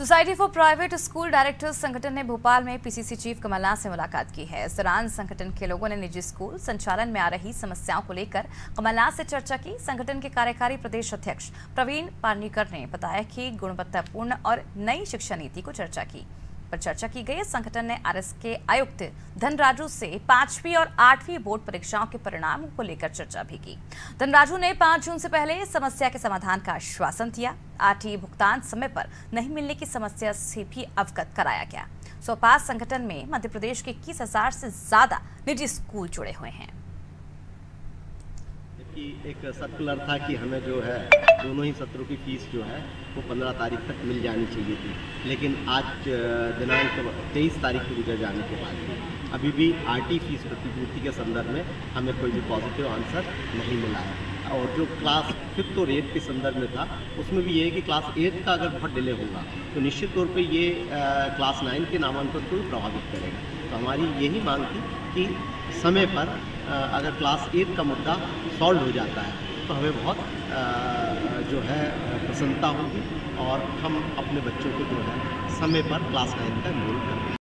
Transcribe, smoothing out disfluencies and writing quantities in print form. Society for private school directors संगठन ने भोपाल में पीसीसी चीफ कमलनाथ से मुलाकात की है। इस दौरान संगठन के लोगों ने निजी स्कूल संचालन में आ रही समस्याओं को लेकर कमलनाथ से चर्चा की। संगठन के कार्यकारी प्रदेश अध्यक्ष प्रवीण पर्णिकर ने बताया कि गुणवत्तापूर्ण और नई शिक्षा नीति पर चर्चा की गई। संगठन ने RSK आयुक्त धनराजू से 5वीं और 8वीं बोर्ड परीक्षाओं के परिणामों को लेकर चर्चा भी की। धनराजू ने 5 जून से पहले समस्या के समाधान का आश्वासन दिया। RTE भुगतान समय पर नहीं मिलने की समस्या से भी अवगत कराया गया। सोपास संगठन में मध्य प्रदेश के 21,000 से ज्यादा निजी स्कूल जुड़े हुए हैं। एक सर्कुलर था कि हमें जो है दोनों ही सत्रों की फीस जो है वो 15 तारीख तक मिल जानी चाहिए थी, लेकिन आज दिनांक 23 तारीख को गुजर जाने के बाद भी अभी भी RTE फीस प्रतिपूर्ति के संदर्भ में हमें कोई भी पॉजिटिव आंसर नहीं मिला है। और जो क्लास 5th और 8th के संदर्भ में था उसमें भी ये है कि क्लास 8 का अगर बहुत डिले होगा तो निश्चित तौर पर ये क्लास 9 के नामांकन को भी प्रभावित करेगा। तो हमारी यही मांग थी कि समय पर अगर क्लास 8 का मुद्दा सॉल्व हो जाता है तो हमें बहुत जो है प्रसन्नता होगी और हम अपने बच्चों को जो है समय पर क्लास 9 का मूल्यांकन